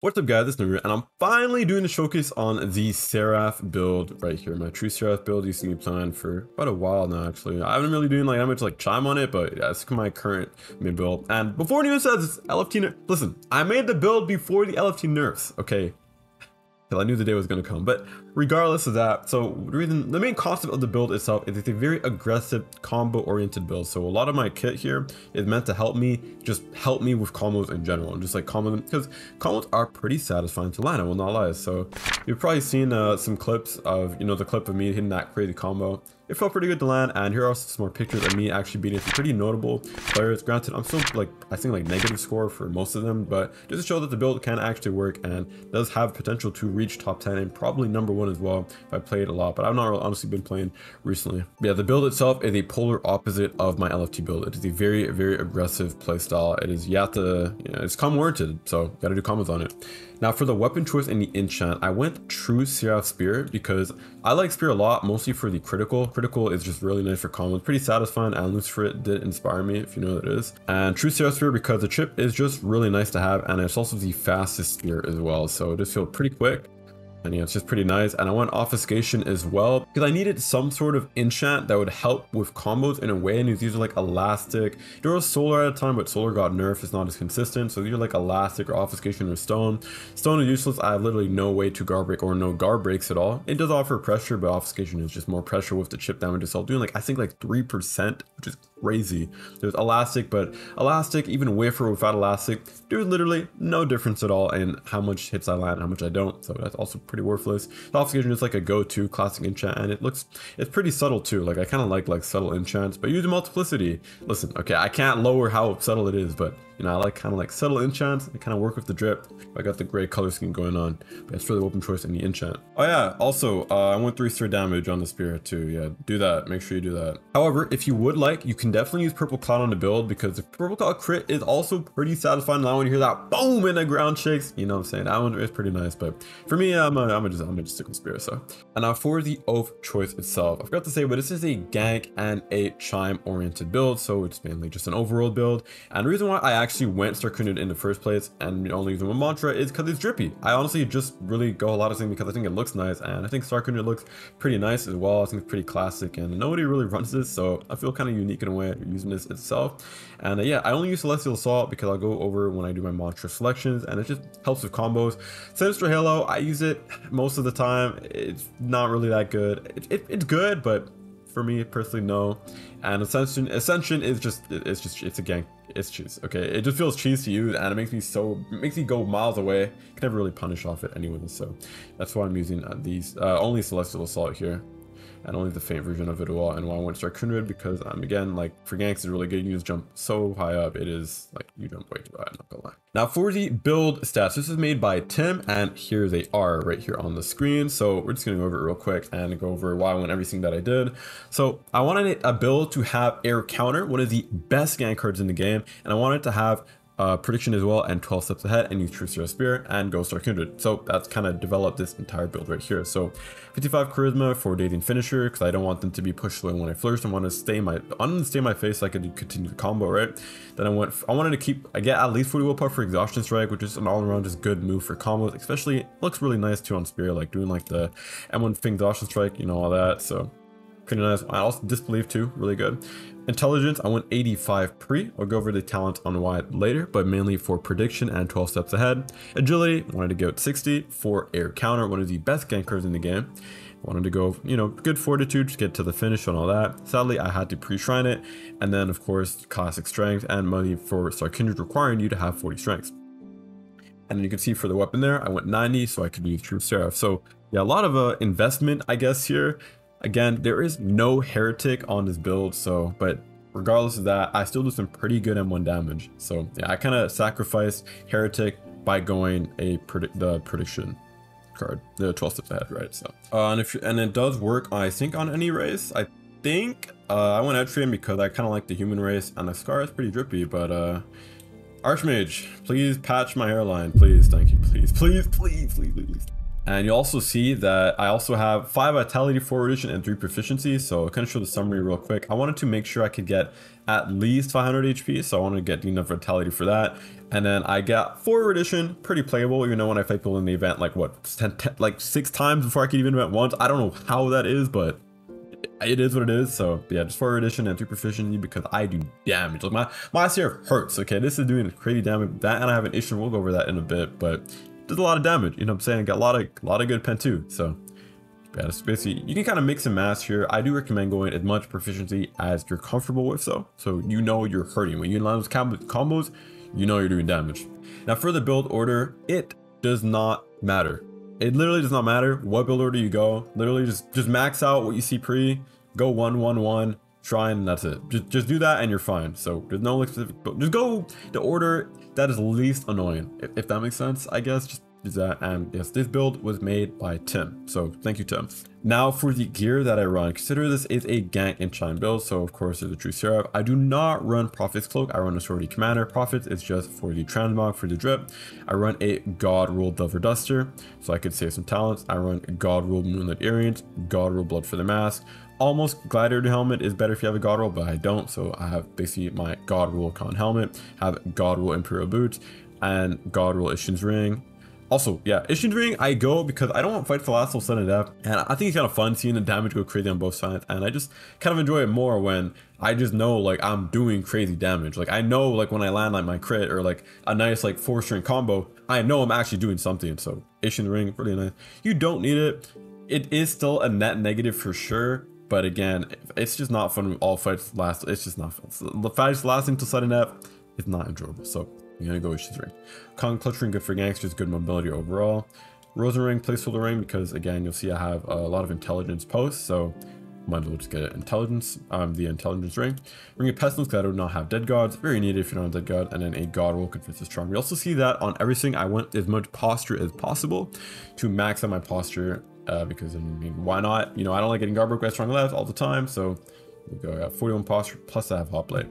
What's up guys, it's Neuro, and I'm finally doing the showcase on the Seraph build right here. My true Seraph build, you see me playing for about a while now actually. I haven't really doing like that much like chime on it, but yeah, it's my current mid build. And before anyone says it's LFT, listen, I made the build before the LFT nerfs, okay? Because I knew the day was going to come. But regardless of that, so the main concept of the build itself is it's a very aggressive combo oriented build. So a lot of my kit here is meant to help me with combos in general and just like combo them, because combos are pretty satisfying to line, I will not lie. So you've probably seen some clips of, you know, the clip of me hitting that crazy combo. It felt pretty good to land, and here are also some more pictures of me actually beating some pretty notable players. Granted, I'm still like, I think like negative score for most of them, but just to show that the build can actually work and does have potential to reach top 10 and probably number one as well if I played a lot, but I've not really honestly been playing recently. But yeah, the build itself is a polar opposite of my LFT build. It is a very, very aggressive playstyle. It is, it's combo oriented, so gotta do combos on it. Now for the weapon choice and the enchant, I went true Seraph Spear because I like Spear a lot, mostly for the critical. Critical is just really nice for combos, pretty satisfying, and Lucifer did inspire me, if you know what it is. And true Seraph Spear because the chip is just really nice to have, and it's also the fastest spear as well, so it just feels pretty quick. And yeah, it's just pretty nice. And I want obfuscation as well because I needed some sort of enchant that would help with combos in a way, and these are like elastic. There was solar at a time, but solar got nerfed, it's not as consistent, so these are like elastic or obfuscation or stone is useless. I have literally no way to guard break or no guard breaks at all. It does offer pressure, but obfuscation is just more pressure with the chip damage itself, doing like I think like 3%, which is crazy. There's elastic, but elastic, even with or without elastic, there's literally no difference at all in how much hits I land and how much I don't, so that's also pretty worthless. The obfuscation is like a go-to classic enchant, and it's pretty subtle too. Like I kind of like subtle enchants, but use multiplicity. Listen, okay, I can't lower how subtle it is, but you know, I like kind of like subtle enchants. I kind of work with the drip. I got the gray color scheme going on, but it's really open choice in the enchant. Oh yeah, also I went 3 sphere damage on the spear too. Yeah, do that, make sure you do that. However, if you would like, you can definitely use purple cloud on the build because the purple cloud crit is also pretty satisfying. Now when you hear that boom and the ground shakes, you know what I'm saying, that one is pretty nice. But for me, I'm gonna just stick with spear. So, and now for the oath choice itself, I forgot to say, but this is a gank and a chime oriented build, so it's mainly just an overworld build. And the reason why I actually went Starkindred in the first place and only using one mantra is because it's drippy. I honestly just really go a lot of things because I think it looks nice, and I think Starkindred looks pretty nice as well. I think it's pretty classic and nobody really runs this, so I feel kind of unique in a way using this itself. And yeah, I only use Celestial Assault because I'll go over when I do my mantra selections, and it just helps with combos. Sinister Halo, I use it most of the time. It's not really that good. It's good, but for me personally, no. And ascension is it's a gank. It's cheese, okay? It just feels cheese to use, and it makes me go miles away. I can never really punish off it anyways, so that's why I'm using these only Celestial Assault here, and only the faint version of it all. And why I went to Starkindred because again, like for ganks is really good. You just jump so high up, it is like you jump way too high, I'm not gonna lie. Now for the build stats, this is made by Tim, and here they are right here on the screen. So we're just gonna go over it real quick and go over why I went everything that I did. So I wanted a build to have air counter, one of the best gank cards in the game, and I wanted to have prediction as well, and 12 steps ahead, and use true Seraph Spear and go Starkindred. So that's kind of developed this entire build right here. So 55 charisma for dating finisher because I don't want them to be pushed away when I flourish. I want to stay my face so I can continue the combo, right? Then I wanted to keep, I get at least 40 willpower for exhaustion strike, which is an all-around just good move for combos, especially it looks really nice too on spear, like doing like the M1 thing, exhaustion strike, you know, all that. So pretty nice. I also disbelief too, really good. Intelligence, I went 85 pre. I'll go over the talents on why later, but mainly for prediction and 12 steps ahead. Agility, wanted to go at 60 for air counter, one of the best gankers in the game. Wanted to go, you know, good fortitude to get to the finish and all that. Sadly, I had to pre-shrine it. And then of course, classic strength and money for Starkindred, requiring you to have 40 strengths. And you can see for the weapon there, I went 90, so I could use true Seraph. So yeah, a lot of investment, I guess here. Again, there is no heretic on this build, so, but regardless of that, I still do some pretty good M1 damage. So yeah, I kind of sacrificed heretic by going the prediction card, the 12 steps ahead, right? So and it does work, I think, on any race. I think I went Etrean because I kind of like the human race, and the scar is pretty drippy. But Archmage, please patch my hairline, please, thank you, please, please, please, please, please. And you also see that I also have 5 vitality, 4 erudition, and 3 proficiency. So I kind of show the summary real quick. I wanted to make sure I could get at least 500 HP. So I wanted to get enough vitality for that. And then I got 4 erudition, pretty playable. You know, when I fight people in the event, like what, 6 times before I could even event once. I don't know how that is, but it is what it is. So yeah, just 4 erudition and 3 proficiency because I do damage. Like my Seraph hurts. Okay, this is doing crazy damage. That, and I have an issue. We'll go over that in a bit, but does a lot of damage, you know what I'm saying? Got a lot of good pen too. So yeah, it's basically, you can kind of mix and match here. I do recommend going as much proficiency as you're comfortable with, so you know you're hurting. When you line those combos, you know you're doing damage. Now for the build order, it does not matter. It literally does not matter what build order you go. Literally just max out what you see pre, go 1-1-1, shrine, and that's it. Just do that and you're fine. So there's no specific build. Just go the order that is least annoying, if that makes sense, I guess. Just do that. And yes, this build was made by Tim, so thank you, Tim. Now for the gear that I run, consider this is a gank and shine build. So of course there's a True Seraph. I do not run Prophet's Cloak. I run a Sorority Commander. Prophet's is just for the transmog, for the drip. I run a God Rule Delver Duster, so I could save some talents. I run God Rule Moonlit Aerians, God Rule Blood for the mask. Almost Glider to helmet is better if you have a God Rule, but I don't, so I have basically my God Rule Con helmet, have God Rule Imperial boots, and God Rule Ishin's Ring. Also, yeah, Ishin's Ring, I go because I don't want to fight for last till sudden death, and I think it's kind of fun seeing the damage go crazy on both sides, and I just kind of enjoy it more when I just know, like, I'm doing crazy damage. Like, I know, like, when I land, like, my crit or, like, a nice, like, 4-string combo, I know I'm actually doing something. So Ishin's Ring, really nice. You don't need it. It is still a net negative for sure, but again, it's just not fun when all fights last. It's just not fun. So the fights lasting till sudden death is not enjoyable. So you're gonna go Ishin's Ring. Kong Clutch Ring, good for gangsters, good mobility overall. Rosen ring, placeholder ring, because again, you'll see I have a lot of intelligence posts, so might as well just get an intelligence, the intelligence ring. Ring of Pestilence, because I do not have dead gods. Very needed if you don't have dead god. And then a God Rule Convinces Charm. You also see that on everything. I want as much posture as possible to max out my posture. Because I mean, why not? You know, I don't like getting guard broke by strong left all the time, so we go. I got 41 posture, plus I have Hot Blade.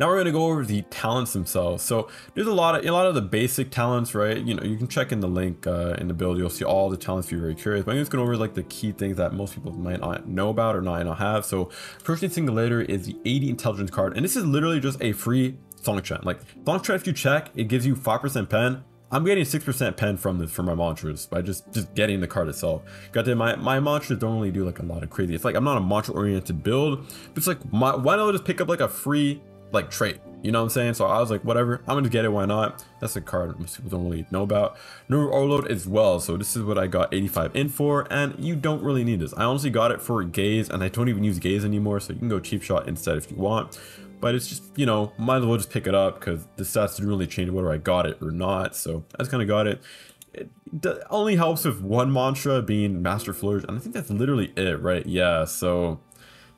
Now we're going to go over the talents themselves. So there's a lot of the basic talents, right? You know, you can check in the link in the build. You'll see all the talents if you're very curious. But I'm just going over like the key things that most people might not know about or not have. So first singulator is the 80 intelligence card, and this is literally just a free thonk chat. Like thonk chat, if you check, it gives you 5% pen. I'm getting 6% pen from this for my mantras by just getting the card itself. Goddamn, my mantras don't really do like a lot of crazy. It's like I'm not a mantra oriented build, but it's like why not just pick up like a free like trait? You know what I'm saying? So I was like, whatever, I'm gonna get it, why not? That's a card most people don't really know about. Neuro Orlode as well. So this is what I got 85 in for, and you don't really need this. I honestly got it for gaze, and I don't even use gaze anymore, so you can go cheap shot instead if you want. But it's just, you know, might as well just pick it up because the stats didn't really change whether I got it or not. So I just kind of got it. It only helps with one mantra being Master Flourish, and I think that's literally it, right? Yeah, so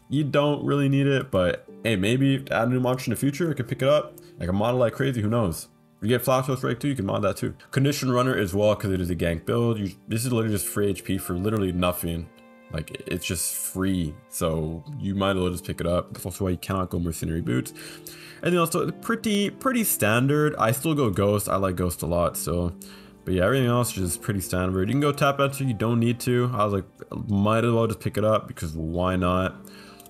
you don't really need it, but hey, maybe add a new mantra in the future. I could pick it up. I can model like crazy, who knows? You get Flash Host Strike too, you can mod that too. Condition Runner as well, because it is a gank build. This is literally just free HP for literally nothing. Like, it's just free, so you might as well just pick it up. That's also why you cannot go Mercenary Boots. And then also, pretty standard. I still go Ghost. I like Ghost a lot, so. But yeah, everything else is just pretty standard. You can go Tap Answer, you don't need to. I was like, might as well just pick it up, because why not?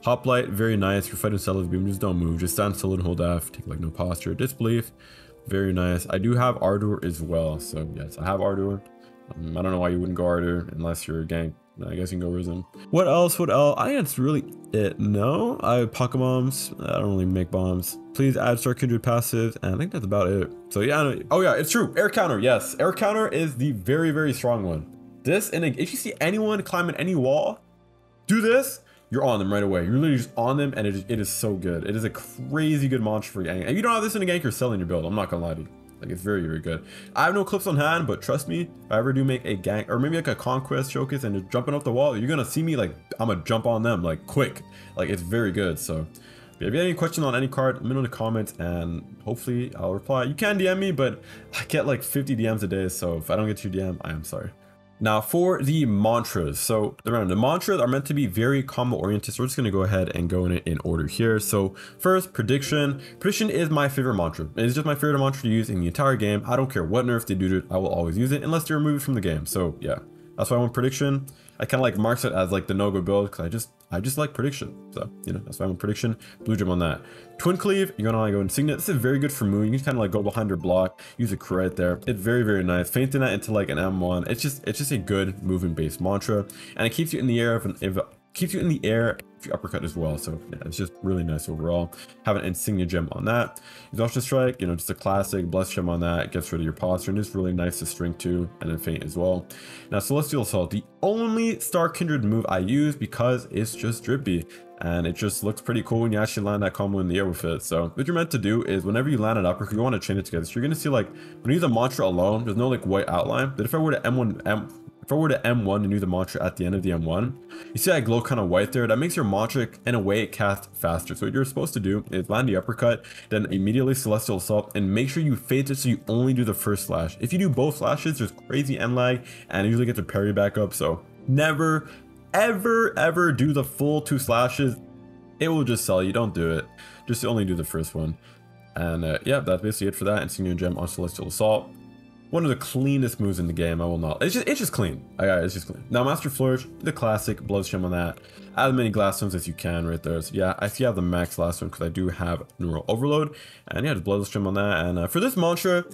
Hoplite, very nice. You're fighting Celestial Beam, just don't move. Just stand still and hold F. Take, like, no posture. Disbelief, very nice. I do have Ardour as well, so yes, I have Ardour. I don't know why you wouldn't go Ardour unless you're a gank. I guess you can go Risen. What else? I think that's really it. No, I have Pocket Bombs. I don't really make bombs. Please add Starkindred passives, and I think that's about it. So yeah, oh yeah, it's true. Air counter, yes. Air counter is the very, very strong one. This, and if you see anyone climbing any wall, do this, you're on them right away. You're literally just on them, and it is so good. It is a crazy good mantra for gank. If you don't have this in a gank, you're selling your build. I'm not gonna lie to you. Like, it's very, very good. I have no clips on hand, but trust me, if I ever do make a gank or maybe like a conquest showcase and just jumping off the wall, you're gonna see me like I'm gonna jump on them like quick. Like, it's very good. So if you have any question on any card, let me know in the comments and hopefully I'll reply. You can DM me, but I get like 50 DMs a day, so if I don't get to your DM, I am sorry. Now for the mantras. So the mantras are meant to be very combo oriented. So we're just gonna go ahead and go in it in order here. So first, prediction. Prediction is my favorite mantra. It's just my favorite mantra to use in the entire game. I don't care what nerf they do to it, I will always use it unless they remove it from the game. So yeah, That's why I want prediction. I kind of like marked it as like the no-go build because I just like prediction. So, you know, that's why I want prediction. Blue gem on that. Twin Cleave, you're gonna go Insignia. This is very good for Moon. You can kind of like go behind her block, use a crit there. It's very, very nice. Fainting that into like an M1. It's just a good moving base mantra. And it keeps you in the air if you uppercut as well. So yeah, it's just really nice overall. Have an Insignia gem on that. Exhaustion Strike, you know, just a classic. Bless gem on that. Gets rid of your posture and it's really nice to string to, and then faint as well. Now Celestial Assault, the only Starkindred move I use because it's just drippy. And it just looks pretty cool when you actually land that combo in the air with it. So what you're meant to do is whenever you land an uppercut, you want to chain it together. So you're going to see like, when you use a mantra alone, there's no like white outline. But if I were to M1 and do the mantra at the end of the M1, you see that glow kind of white there. That makes your mantra in a way it casts faster. So what you're supposed to do is land the uppercut, then immediately Celestial Assault, and make sure you faint it so you only do the first slash. If you do both slashes, there's crazy end lag and it usually gets a parry back up. So never ever do the full two slashes. It will just sell you. Don't do it. Just only do the first one. And yeah, that's basically it for that. Insignia gem on Celestial Assault. One of the cleanest moves in the game. I will not. It's just clean. It's just clean. Now Master Flourish, the classic. Blood gem on that. Add as many glass ones as you can right there. So yeah, I see I have the max last one because I do have Neuro Orlode. And yeah, just blood gem on that. And for this mantra,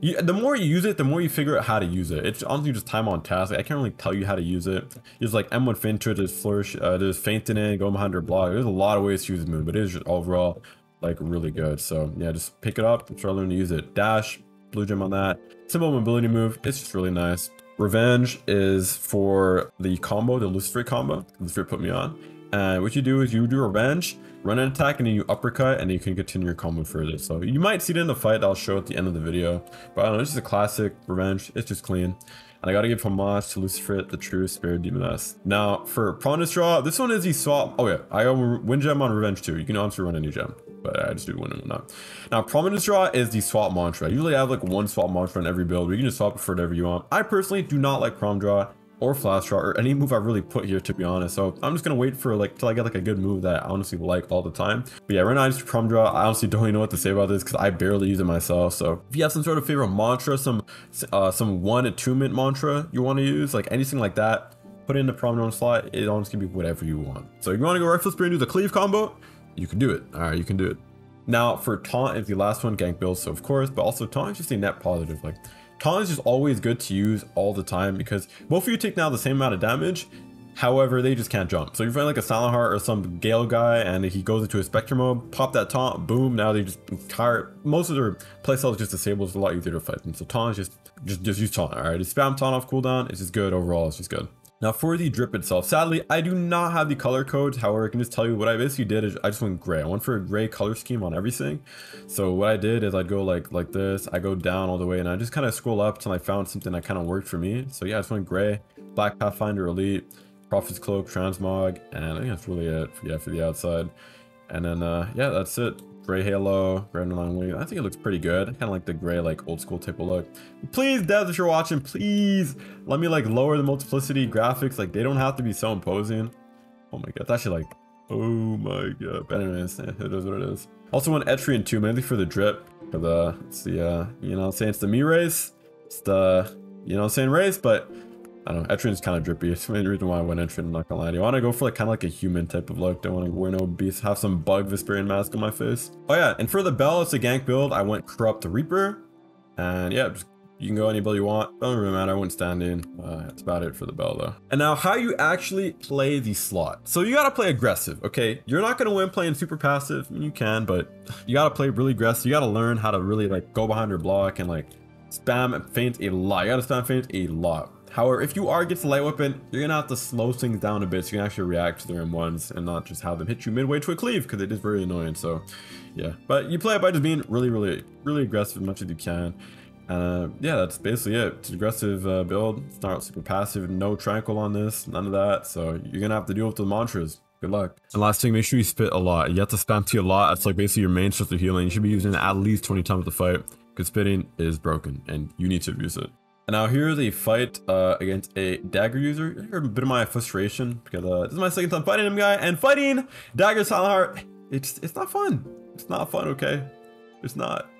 the more you use it, the more you figure out how to use it. It's honestly just time on task. Like, I can't really tell you how to use it. There's like M1 faint to it, there's flourish, there's faint in it, go behind her block. There's a lot of ways to use the move, but it is just overall like really good. So yeah, just pick it up and try to learn to use it. Dash, blue gem on that. Simple mobility move, it's just really nice. Revenge is for the combo, the Lucifer combo. Lucifer put me on. And what you do is you do revenge, run an attack, and then you uppercut, and you can continue your combo further. So you might see it in the fight I'll show at the end of the video. But I don't know, it's just a classic revenge. It's just clean. And I gotta give homage to Lucifer, the true spirit demoness. Now for prominence draw, this one is the swap. Oh yeah, I got win gem on revenge too. You can honestly run any gem, but I just do one and whatnot. Now prominence draw is the swap mantra. I usually have like one swap mantra in every build. You can just swap it for whatever you want. I personally do not like prom draw or flash draw or any move I really put here, to be honest. So I'm just gonna wait for like till I get like a good move that I honestly like all the time. But yeah, right now I just prom draw. I honestly don't even know what to say about this because I barely use it myself. So if you have some sort of favorite mantra, some one attunement mantra you want to use, like anything like that, put it in the prom draw slot. It honestly can be whatever you want. So if you want to go rifle spear and do the cleave combo, you can do it. All right, you can do it. Now for taunt is the last one, gank build, so of course, but also taunt is just a net positive. Like, taunt is just always good to use all the time because both of you take now the same amount of damage, however they just can't jump. So you're fighting like a Silent Heart or some Gale guy and he goes into a Spectre mode, pop that taunt, boom, now they just entire, most of their playstyles just disabled. It's a lot easier to fight them. So taunt is just use taunt, all right? Just spam taunt off cooldown, it's just good overall, it's just good. Now for the drip itself, sadly, I do not have the color codes. However, I can just tell you what I basically did is I just went gray. I went for a gray color scheme on everything. So what I did is I'd go like this, I go down all the way and I just kind of scroll up till I found something that kind of worked for me. So yeah, I just went gray, Black Pathfinder Elite, Prophet's Cloak, Transmog, and I think that's really it for the outside. And then, yeah, that's it. Gray halo, gray underlying wing. I think it looks pretty good. I kind of like the gray, like old school type of look. Please, devs, if you're watching, please let me like lower the multiplicity graphics. Like they don't have to be so imposing. Oh my god, it's actually like, oh my god. But anyways, it is what it is. Also on Etrean too, mainly for the drip. For the, it's the, you know what I'm saying? It's the me race. It's the, you know what I'm saying, race, but I don't know, Etrean's kind of drippy. It's the main reason why I went Etrean, I'm not gonna lie to you. I want to go for like kind of like a human type of look. Don't want to wear no beast, have some bug Vesperian mask on my face. Oh yeah, and for the bell, it's a gank build. I went Corrupt the Reaper. And yeah, just, you can go any build you want. Don't really matter, I went standing. That's about it for the bell though. And now how you actually play the slot. So you got to play aggressive, okay? You're not going to win playing super passive. You can, but you got to play really aggressive. You got to learn how to really like go behind your block and like spam faint a lot. You got to spam faint a lot. However, if you are gets the light weapon, you're gonna have to slow things down a bit so you can actually react to their M1s and not just have them hit you midway to a cleave because it is very annoying. So yeah, but you play it by just being really aggressive as much as you can. Yeah, that's basically it. It's an aggressive build. It's not super passive, no tranquil on this, none of that. So you're gonna have to deal with the mantras. Good luck. And last thing, make sure you spit a lot. You have to spam T a lot. That's like basically your main source of healing. You should be using it at least 20 times the fight because spitting is broken and you need to abuse it. And now here's a fight against a dagger user. Here's a bit of my frustration because this is my second time fighting him, guy, and fighting dagger Silent Heart, it's not fun. It's not fun, okay? It's not.